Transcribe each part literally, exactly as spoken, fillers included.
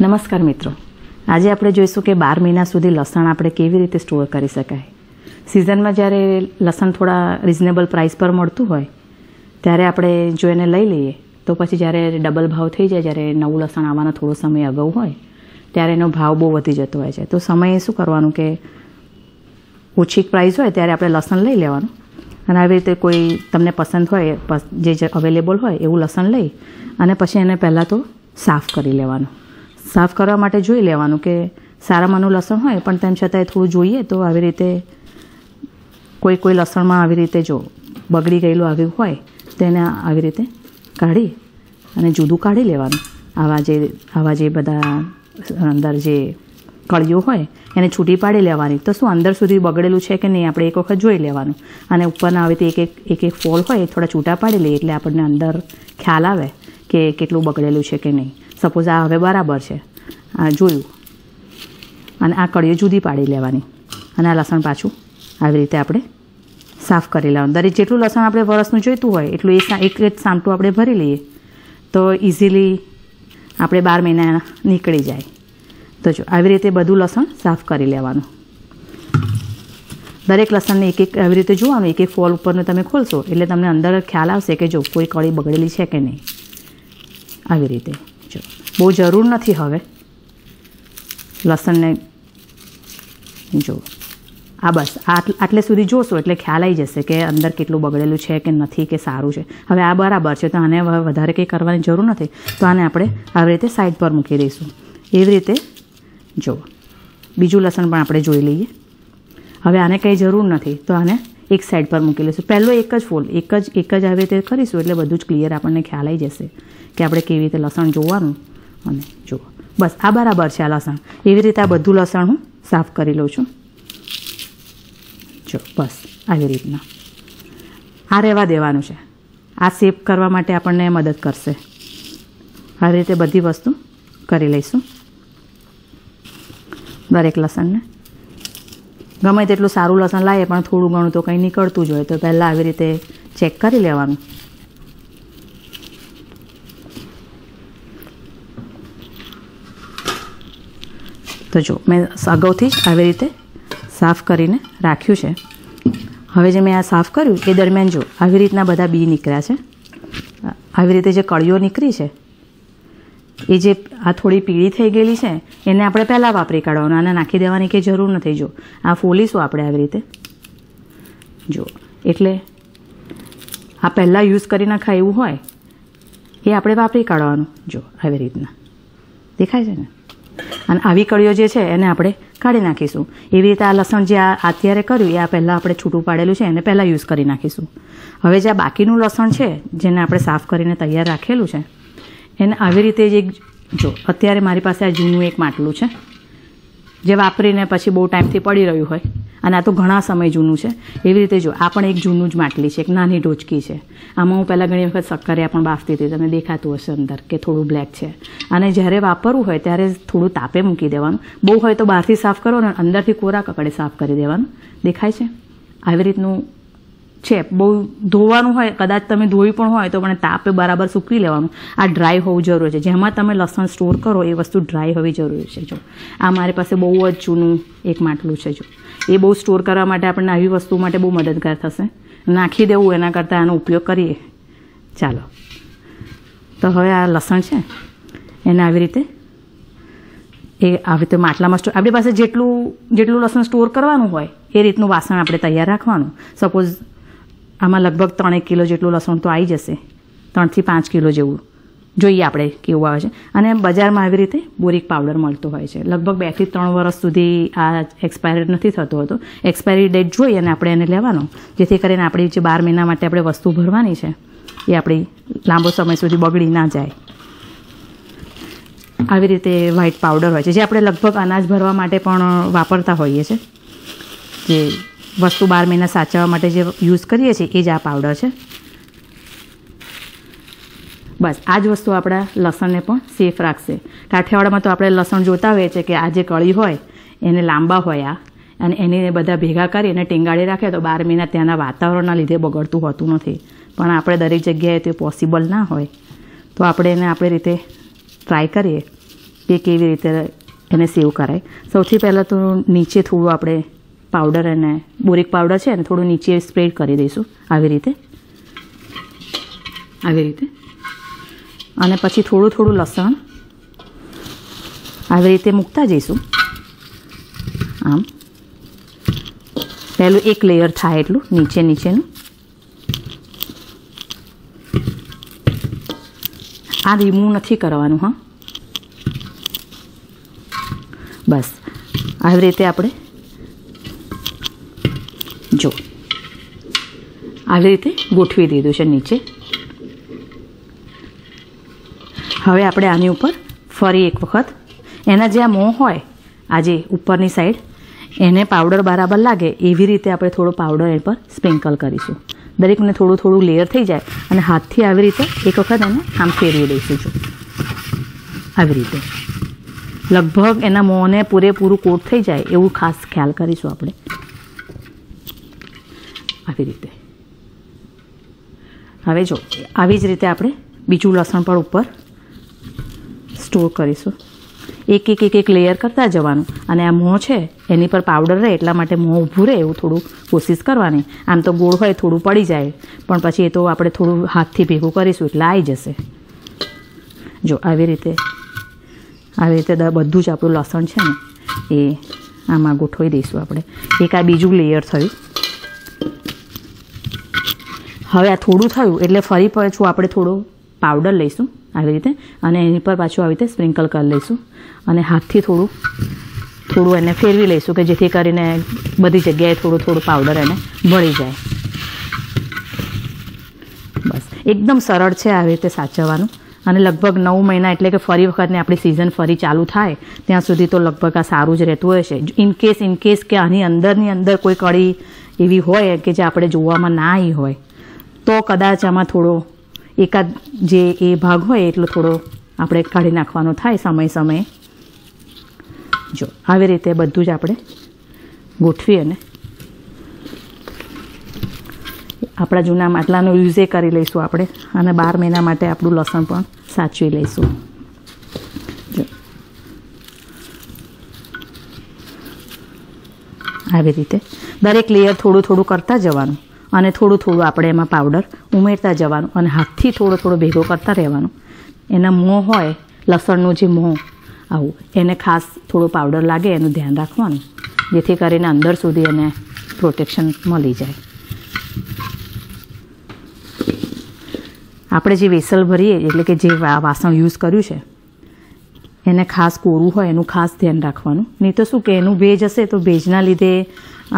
नमस्कार मित्रों, आज आप जोईशुं कि बार महीना सुधी लसण आपणे केवी रीते स्टोर करी शकाय। सीजन में ज्यारे लसण थोड़ा रिजनेबल प्राइस पर मळतुं होय त्यारे आपणे जो एने लई लईए तो पछी ज्यारे डबल भाव थई जाय, ज्यारे नवुं लसण आववानो थोड़ो समय अगाऊ होय त्यारे एनो भाव बहू वधी जतो होय छे। तो समय शुं करवानुं के ओछी प्राइस होय त्यारे आपणे लसण लई लेवानुं અને આવી રીતે કોઈ તમને પસંદ હોય જે અવેલેબલ હોય એવું લસણ લઈ અને પછી એને પહેલાં તો સાફ કરી લેવાનું। સાફ કરવા માટે જોઈ લેવાનું કે સારામાંનું લસણ હોય પણ તેમ છતાં એ થોડું જોઈએ તો આવી રીતે કોઈ કોઈ લસણમાં આવી રીતે જો બગડી ગયેલું આવ્યું હોય તેને આવી રીતે કાઢી અને જુદું કાઢી લેવાનું। આવા જે આવા જે બધા અંદર જે कड़ियों होय एने छूटी पाड़ी लेवानी, तो शुं अंदर सुधी बगड़ेलू है कि नहीं आपणे एक वखत जोई लेवानुं। अने उपरना आवे ते एक एक एक एक फोल होय थोड़ा छूटा पाड़ी लईए एटले आपणने अंदर ख्याल आवे के केटलुं बगड़ेलू है कि नहीं। सपोज आ हवे बराबर है, आ जोयुं अने आ कड़ियों जुदी पाड़ी लेवानी अने आ लसण पाछुं आवी रीते आपणे साफ करी लेवानुं। दरेक जेटलुं लसण आपणे वरसनुं जोईतुं होय एटलुं एक एक सांटो आपणे भरी लईए तो इझीली आपणे बार महीना निकळी जाय। तो जो આવી રીતે બધું લસણ સાફ કરી લેવાનું। દરેક લસણને એક એક આવી રીતે જોવાનું, એક એક ફોલ ઉપરનો તમે ખોલશો એટલે તમને અંદર ખ્યાલ આવશે કે જો કોઈ કળી બગડેલી છે કે નહીં। આવી રીતે જો બહુ જરૂર નથી હવે લસણને, જો આ બસ આટલે સુધી જોશો એટલે ખ્યાલ આવી જશે કે અંદર કેટલું બગડેલું છે કે નથી કે સારું છે। હવે આ બરાબર છે તો આને હવે વધારે કંઈ કરવાની જરૂર નથી, તો આને આપણે આવી રીતે સાઈડ પર મૂકી દઈશું। એવી રીતે जो बीजू लसण पण आपणे जोई लईए। हवे आने कई जरूर नहीं तो आने एक साइड पर मूकी लईशुं। पहलो एक ज फोल एक ज एक ज आवे ते करीशुं एटले बधुं ज क्लियर आपणने ख्याल आई जशे के आपणे केवी रीते लसण जोवानुं। अने जो बस आ बराबर छे। आ लसण एवी रीते आ बधुं लसण हूँ साफ करी लઉં छुं। जो बस आवी रीतना आ रहेवा देवानुं छे। आ शेप करवा माटे आपणने मदद करशे। आ रीते बधी वस्तु करी लईशुं। दरेक लसण ने गमे तेटलुं सारूं लसण लाए पण थोड़ुं घणुं तो कंई निकळतुं ज होय तो पहेला आवी रीते चेक करी लेवानुं। तो जो मैं अगाउथी आवी रीते साफ करीने राख्युं छे। हवे जे मैं आ साफ कर्युं ए दरमियान जो आवी रीतना बधा बी निकळ्या छे। आवी रीते जे कळीओ निकळी छे ये जे आ थोड़ी पीड़ी थी गई है एने आपणे पहला वापरी काढवानुं, आने नाखी देवानी के जरूर नहीं। जो आ फोलीशुं आपणे आवी रीते जो एटले आ पहला यूज करी नाखा एवुं होय ए आपणे वापरी काढवानुं। जो आवी रीतना देखाय छे ने, अने आवी कळीओ जे छे एने आपणे काढी नाखीशुं। एवी रीते आ लसण जे आ अत्यारे कर्युं ए आ पहला आपणे छूटुं पाडेलुं छे एने पहला यूज करी नाखीशुं। हवे जे आ बाकीनुं लसण छे जेने आपणे साफ करीने तैयार राखेलुं छे एने આવી રીતે જ એક જો અત્યારે મારી પાસે આ જૂનું એક માટલું છે જે વાપરીને પછી બહુ ટાઈમથી પડી રહ્યું હોય અને આ તો ઘણા સમય જૂનું છે। એવી રીતે જો આ પણ એક જૂનું જ માટલી છે, એક નાની ઢોચકી છે। આમાં હું પહેલાં ઘણી વખત શક્કરિયા પણ બાફતી હતી, તમને દેખાતું હશે અંદર કે થોડું બ્લેક છે। અને જ્યારે વાપરવું હોય ત્યારે થોડું તાપે મૂકી દેવાનું, બહુ હોય તો બહારથી સાફ કરો અને અંદરથી કોરા કકડે સાફ કરી દેવાનું। દેખાય છે આવી રીતનું છે। બહુ ધોવાનું હોય, કદાચ તમે ધોઈ પણ હોય તો પણ તાપે બરાબર સૂકવી લેવાનું। આ ડ્રાય હોવું જરૂરી છે, જેમાં તમે લસણ સ્ટોર કરો એ વસ્તુ ડ્રાય હોવી જરૂરી છે। જો આ મારી પાસે બહુ જ જૂનું એક માટલું છે, જો એ બહુ સ્ટોર કરવા માટે આપણને આવી વસ્તુ માટે બહુ મદદગાર થશે। નાખી દેવું એના કરતાં આનો ઉપયોગ કરીએ। ચાલો તો હવે આ લસણ છે એને આવી રીતે એ આવી રીતે માટલામાં સ્ટોર, આપણી પાસે જેટલું જેટલું લસણ સ્ટોર કરવાનું હોય એ રીતનું વાસણ આપણે તૈયાર રાખવાનું। સપોઝ આમાં લગભગ ત્રણ એક કિલો જેટલું લસણ તો આવી જશે, ત્રણથી પાંચ કિલો જેવું જોઈએ આપણે કેવું આવે છે। અને બજારમાં આવી રીતે બોરિક પાવડર મળતો હોય છે, લગભગ બેથી ત્રણ વર્ષ સુધી આ એક્સપાયર નથી થતો હતો। એક્સપાયરી ડેટ જોઈ અને આપણે એને લેવાનો, જેથી કરીને આપણી જે બાર મહિના માટે આપણે વસ્તુ ભરવાની છે એ આપણી લાંબો સમય સુધી બગડી ના જાય। આવી રીતે વ્હાઇટ પાવડર હોય છે જે આપણે લગભગ અનાજ ભરવા માટે પણ વાપરતા હોઈએ છીએ, જે વસ્તુ બાર મહિના સાચવવા માટે જે યુઝ કરીએ છીએ એ જ આ પાવડર છે। બસ આ જ વસ્તુ આપણા લસણને પણ સેફ રાખશે। કાઠિયાવાડમાં તો આપણે લસણ જોતા હોઈએ છીએ કે આ જે કળી હોય એને લાંબા હોય આ અને એને બધા ભેગા કરી અને ટીંગાળી રાખે તો બાર મહિના ત્યાંના વાતાવરણના લીધે બગડતું હોતું નથી, પણ આપણે દરેક જગ્યાએ તે પોસિબલ ના હોય તો આપણે એને આપણે રીતે ટ્રાય કરીએ કે કેવી રીતે એને સેવ કરાય। સૌથી પહેલાં તો નીચે થોડું આપણે પાવડર અને બોરિક પાવડર છે અને થોડું નીચે સ્પ્રેડ કરી દઈશું આવી રીતે આવી રીતે અને પછી થોડું થોડું લસણ આવી રીતે મૂકતા જઈશું આમ પહેલું એક લેયર થાય એટલું નીચે નીચેનું આ રીમૂવ નથી કરવાનું હા बस આવી રીતે આપણે જો આવી રીતે ગોઠવી દીધું છે નીચે। હવે આપણે આની ઉપર ફરી એક વખત એના જે આ મોં હોય આજે ઉપરની સાઈડ એને પાવડર બરાબર લાગે એવી રીતે આપણે થોડો પાવડર એ પર સ્પ્રિંકલ કરીશું। દરેકને થોડું થોડું લેયર થઈ જાય અને હાથથી આવી રીતે એક વખત એને આમ ફેરવી દઈશું જો આવી રીતે લગભગ એના મોંને પૂરેપૂરું કોટ થઈ જાય એવું ખાસ ખ્યાલ કરીશું આપણે આવી રીતે। હવે જો આવી જ રીતે આપણે બીજું લસણ પણ ઉપર સ્ટોર કરીશું એક એક એક એક લેયર કરતા જવાનું અને આ મોં છે એની પર પાવડર રહે એટલા માટે મોં ઊભું રહે એવું થોડું કોશિશ કરવાની। આમ તો ગોળ હોય થોડું પડી જાય પણ પછી એ તો આપણે થોડું હાથથી ભેગું કરીશું એટલે આવી જશે જો આવી રીતે આવી રીતે બધું જ આપણું લસણ છે ને એ આમાં ગોઠવી દઈશું આપણે। એક આ બીજું લેયર થયું હવે આ થોડું થયું એટલે ફરી પાછું આપણે થોડો પાવડર લઈશું આવી રીતે અને એની પર પાછું આવી રીતે સ્પ્રિંકલ કરી લઈશું અને હાથથી થોડું થોડું એને ફેરવી લઈશું કે જેથી કરીને બધી જગ્યાએ થોડું થોડું પાવડર એને ભળી જાય। બસ એકદમ સરળ છે આવી રીતે સાચવવાનું અને લગભગ નવ મહિના એટલે કે ફરી વખતને આપણી સિઝન ફરી ચાલુ થાય ત્યાં સુધી તો લગભગ આ સારું જ રહેતું હોય છે। ઇનકેસ ઇનકેસ કે આની અંદરની અંદર કોઈ કળી એવી હોય કે જે આપણે જોવામાં ના આવી હોય તો કદાચ આમાં થોડો એકાદ જે એ ભાગ હોય એટલો થોડો આપણે કાઢી નાખવાનો થાય સમય સમયે। જો આવી રીતે બધું જ આપણે ગોઠવી અને આપણા જૂના માટલાનો યુઝ એ કરી લઈશું આપણે અને બાર મહિના માટે આપણું લસણ પણ સાચવી લઈશું। આવી રીતે દરેક લેયર થોડું થોડું કરતા જવાનું અને થોડું થોડું આપણે એમાં પાવડર ઉમેરતા જવાનું અને હાથથી થોડો થોડો ભેગો કરતા રહેવાનું। એના મોં હોય લસણનું જે મોં આવું એને ખાસ થોડો પાવડર લાગે એનું ધ્યાન રાખવાનું જેથી કરીને અંદર સુધી એને પ્રોટેક્શન મળી જાય। આપણે જે વેસલ ભરીએ એટલે કે જે વાસણ યુઝ કર્યું છે એને ખાસ કોરું હોય એનું ખાસ ધ્યાન રાખવાનું નહીં તો શું કે એનું ભેજ હશે તો ભેજના લીધે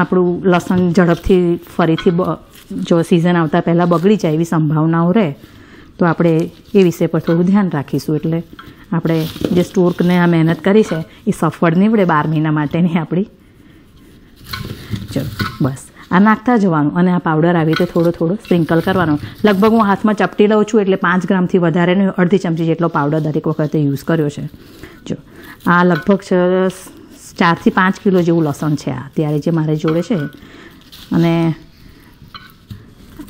આપણું લસણ ઝડપથી ફરીથી જો સિઝન આવતા પહેલાં બગડી જાય એવી સંભાવનાઓ રહે તો આપણે એ વિષય પર થોડું ધ્યાન રાખીશું એટલે આપણે જે સ્ટોરને આ મહેનત કરી છે એ સફળ નીવડે બાર મહિના માટેની આપણી। ચલો બસ આ નાખતા જવાનું અને આ પાવડર આવી રીતે થોડો થોડો સ્પ્રિંકલ કરવાનો લગભગ હું હાથમાં ચપટી લઉં છું એટલે પાંચ ગ્રામથી વધારે નહીં અડધી ચમચી જેટલો પાવડર દરેક વખતે યુઝ કર્યો છે। જો આ લગભગ चार थी पांच किलो जेवू लसण है अत्यारे जे मारे जोड़े है अने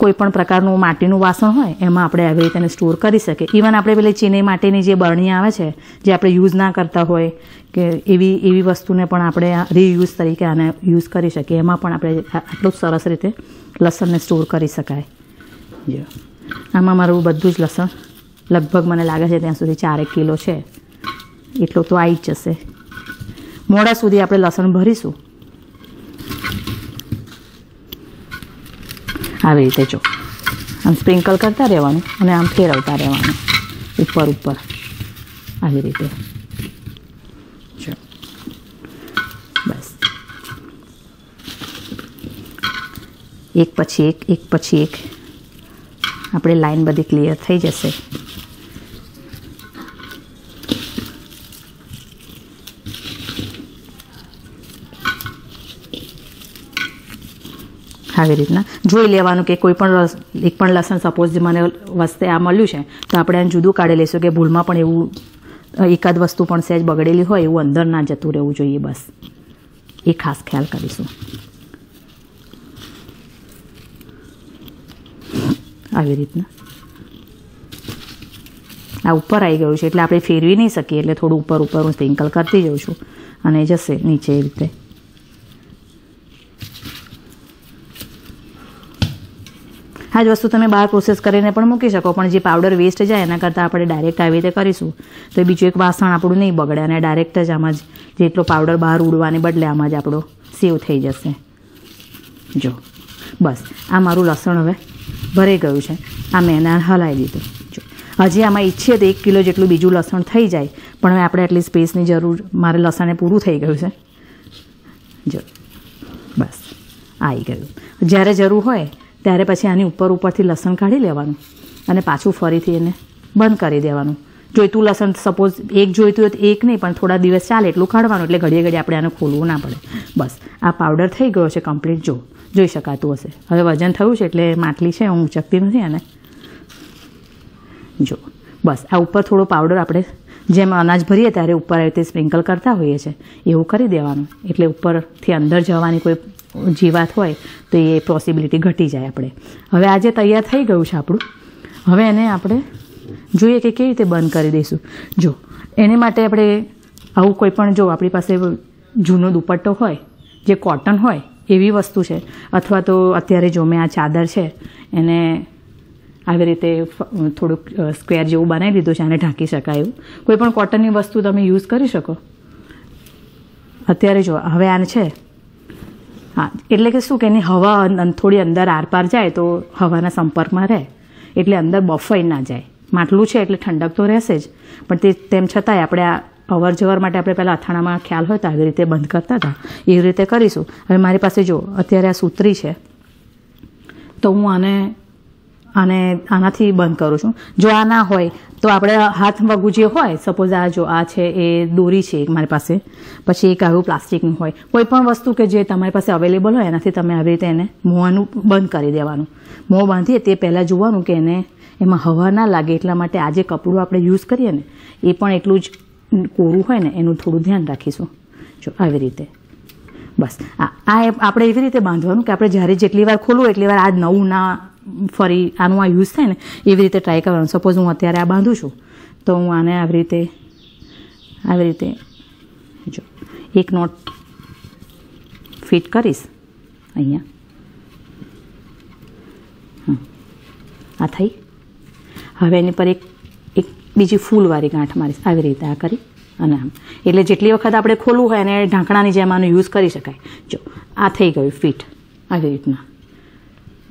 कोईपण प्रकारनुं माटीनुं वासण होय एमां आपणे आवी रीते स्टोर करी सके। इवन आपणे पेली चीनी माटीनी जे बरणी आवे छे जे आपणे यूज ना करता होय के एवी एवी वस्तुने पण आपणे रीयूज तरीके आने यूज करी सके एमां पण आपणे आटलो सरस रीते लसणने स्टोर करी शकाय। जो आमां मारुं बधुं ज लसण लगभग मने लागे छे त्यां सुधी चार एक किलो छे एटलो तो आई ज जशे। मोड़ा सुधी आपणे लसण भरीशुं आवी रीते जो आम स्प्रिंकल करता रहेवानुं अने आम फेरवता रहेवानुं उपर उपर आवी रीते जो बस एक पछी एक एक पछी एक आपणे लाइन बधी क्लियर थई जशे। આવી રીતના જોઈ લેવાનું કે કોઈ પણ એક પણ લસણ સપોઝ મને વસ્તે આ મળ્યું છે તો આપણે આને જુદું કાઢી લઈશું કે ભૂલમાં પણ એવું એકાદ વસ્તુ પણ સહેજ બગડેલી હોય એવું અંદર ના જતું રહેવું જોઈએ બસ એ ખાસ ખ્યાલ કરીશું। આવી રીતના आ ऊपर आई गયું છે એટલે આપણે ફેરવી નહીં સકીએ એટલે થોડું ઉપર ઉપર હું સ્પ્રિંકલ કરતી જઉં છું અને જશે નીચે એ રીતે आज वस्तु तमे बाहर प्रोसेस करीने पण मूकी शको पण जे पाउडर वेस्ट जाए एना करता आपणे डायरेक्ट आवी रीते करीशुं तो बीजो एक वासण आपणुं नहीं बगड़े अने डायरेक्ट ज आमां ज जेटलो पाउडर बहार उडवाने बदले आमां ज आपणो सेव थई जशे। जो बस आ मारुं लसण हवे भराई गयुं छे। आ में एने हलाई दीधुं। जो हजी आमां ईच्छीए तो एक किलो जेटलुं बीजुं लसण थई जाय पण हवे आपणे आटली स्पेसनी जरूर मारे लसणे पूरुं थई गयुं छे। जो बस आई गयुं। ज्यारे जरूर होय त्यारे पछी आनी उपर उपरथी लसण काढ़ी लेवानुं अने पाछुं फरीथी एने बंद करी देवानुं। जोईतुं लसण सपोज एक जोईतुं होय तो एक नहीं पण थोड़ा दिवस चाले एटलुं काढवानुं एटले घड़ीए घड़ीए आपणे आने खोलवुं ना पड़े। बस आ पाउडर थई गयो छे कम्प्लीट। जो जोई शकातुं हशे। हवे वजन थयुं छे एटले માટली छे हुं ऊंचकती नथी आने। जो बस आ उपर थोड़ो पाउडर आपणे जेम अनाज भरीए त्यारे उपर आवी रीते स्प्रिंकल करता होईए छे एवुं करी देवानुं एटले उपरथी अंदर जवानी कोई जीवात होय तो ये पॉसिबिलिटी घटी जाए। आपणे हवे आजे तैयार थई गयुं छे आपणुं। हवे एने आपणे जोईए के केवी रीते बंद करी दईशुं। जो एने माटे आपणे आवुं कोई पण जो आपणी पासे जूनो दुपट्टो होय जे कॉटन होय एवी वस्तु छे अथवा तो अत्यारे जो मे आ चादर छे एने આવી રીતે થોડુંક સ્ક્વેર જેવું બનાવી દીધું છે અને ઢાંકી શકાય એવું કોઈપણ કોટનની વસ્તુ તમે યુઝ કરી શકો અત્યારે. જો હવે આને છે હા એટલે કે શું કે એની હવા થોડી અંદર આરપાર જાય તો હવાના સંપર્કમાં રહે એટલે અંદર બફાઈ ના જાય. માટલું છે એટલે ઠંડક તો રહેશે જ પણ તે તેમ છતાંય આપણે આ અવર જવર માટે આપણે પહેલાં અથાણામાં ખ્યાલ હોય તો આવી રીતે બંધ કરતા હતા એવી રીતે કરીશું. હવે મારી પાસે જો અત્યારે આ સૂત્રી છે તો હું આને आने आना बंद करूँ छूँ। जो आ ना हो तो आप हाथ वगू जो हो सपोज आ जो आ है ये दोरी है मेरी पास पछी एक आव प्लास्टिक हो कोईपण वस्तु के जे तमारी पास अवेलेबल होना तब आ रीते मोहनु बंद कर देवा। मोह बांधीए तो पहला जुवा कि एम हवा ना लगे एट आज कपड़ू आप यूज करिए एटलू ज कोरू होनु थोड़ू ध्यान राखीशू। जो आ रीते बस आ आप एवं रीते बांधवा कि आप जयरे जेटली वार खोलू एटली वार आज नव ना फरी आनुं आ यूज थाय ने एवी रीते ट्राय करवानुं। सपोज हूँ अत्यारे आ बांधू छूँ तो हूँ आने आ रीते आ रीते जो एक नोट फिट करीश अहींया। हाँ आ थई। हवे एनी पर एक एक बीजी फूलवारी गांठ मारीश आ रीते आ करी अने आम एटले जेटली वखत आपणे खोलवू होय ने ढांकणानी जेम आनो यूज करी शकाय। जो आ थई गयुं फिट आवी रीतना।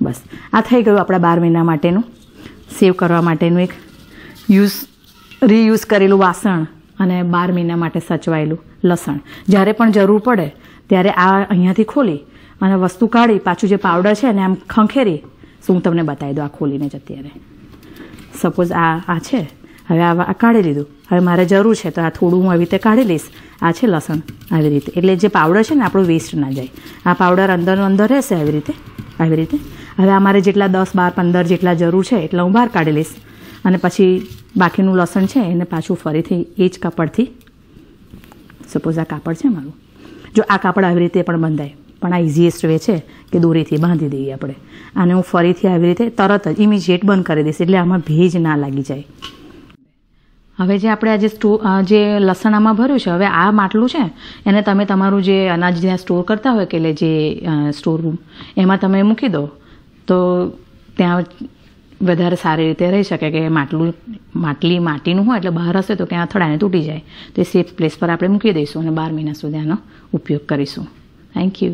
बस आ थई गयुं आपणा बार महीना माटेनुं सेव करवा माटेनुं एक यूज रीयूज करेलुं वासण अने बार महीना माटे सचवायेलुं लसण। ज्यारे पण जरूर पड़े त्यारे आ अहींयाथी खोली अने वस्तु काढ़ी पाछुं जे पाउडर छे एने आम खंखेरी सो हुं तमने बतावी दऊं। आ खोलीने ज अत्यारे सपोज आ आ छे हवे आ काढ़ी लीधुं। हवे मारे जरूर छे तो आ थोडुं हूं एवी रीते काढ़ी लईश। आ छे लसण आवी रीते एटले जे पाउडर छे ने आपणो वेस्ट ना जाय। आ पाउडर अंदरनो अंदर रहेशे आवी रीते આવી રીતે। હવે અમારે જેટલા દસ બાર પંદર જેટલા જરૂર છે એટલા હું બહાર કાઢી લઈશ અને પછી બાકીનું લસણ છે એને પાછું ફરીથી એ જ કાપડથી સપોઝ આ કાપડ છે મારું જો આ કાપડ આવી રીતે પણ બંધાય પણ આ ઇઝીએસ્ટ વે છે કે દોરીથી બાંધી દઈએ આપણે આને હું ફરીથી આવી રીતે તરત જ ઇમિજિએટ બંધ કરી દઈશ એટલે આમાં ભેજ ના લાગી જાય। હવે જે આપણે આજે સ્ટોર જે લસણ આમાં ભર્યું છે હવે આ માટલું છે એને તમે તમારું જે અનાજ જ્યાં સ્ટોર કરતા હોય કે જે સ્ટોર રૂમ એમાં તમે મૂકી દો તો ત્યાં વધારે સારી રીતે રહી શકે કે માટલું માટલી માટીનું હોય એટલે બહાર હશે તો ક્યાં અથડાઈને તૂટી જાય તો એ સેફ પ્લેસ પર આપણે મૂકી દઈશું અને બાર મહિના સુધી આનો ઉપયોગ કરીશું। Thank you.